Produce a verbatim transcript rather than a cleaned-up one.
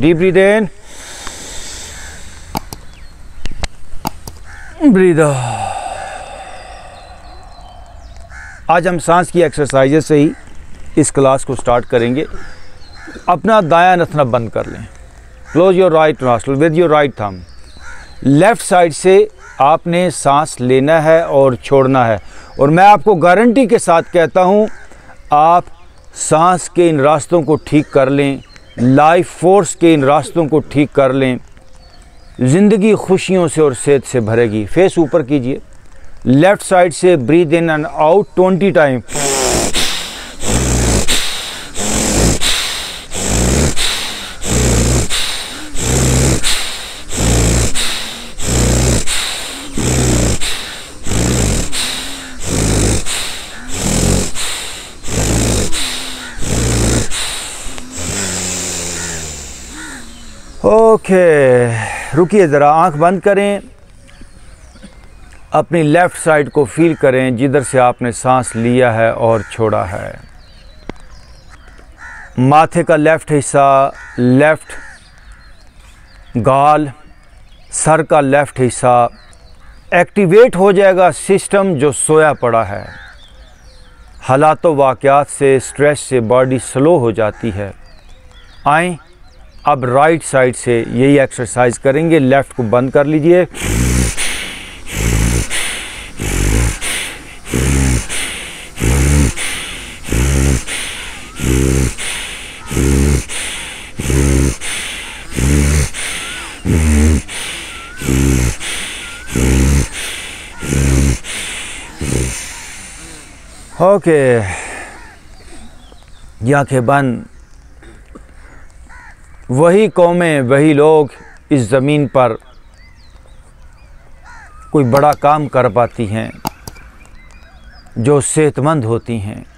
Deep breathe in. Breathe out. आज हम सांस की एक्सरसाइजेस से ही इस क्लास को स्टार्ट करेंगे। अपना दायां नथना बंद कर लें। Close your right nostril with your right thumb. Left side से आपने सांस लेना है और छोड़ना है। और मैं आपको गारंटी के साथ कहता हूं, आप सांस के इन रास्तों को ठीक कर लें, लाइफ फोर्स के इन रास्तों को ठीक कर लें, ज़िंदगी खुशियों से और सेहत से भरेगी। फेस ऊपर कीजिए। लेफ़्ट साइड से breathe in and out twenty time. Okay okay, रुकिए ज़रा, आंख बंद करें। अपनी लेफ़्ट साइड को फील करें जिधर से आपने सांस लिया है और छोड़ा है। माथे का लेफ़्ट हिस्सा, लेफ़्ट गाल, सर का लेफ़्ट हिस्सा एक्टिवेट हो जाएगा। सिस्टम जो सोया पड़ा है, हालातों वाक़यात से, स्ट्रेस से बॉडी स्लो हो जाती है। आएँ अब राइट साइड से यही एक्सरसाइज करेंगे। लेफ़्ट को बंद कर लीजिए। ओके, आँखें बंद। वही कौमें, वही लोग इस ज़मीन पर कोई बड़ा काम कर पाती हैं जो सेहतमंद होती हैं।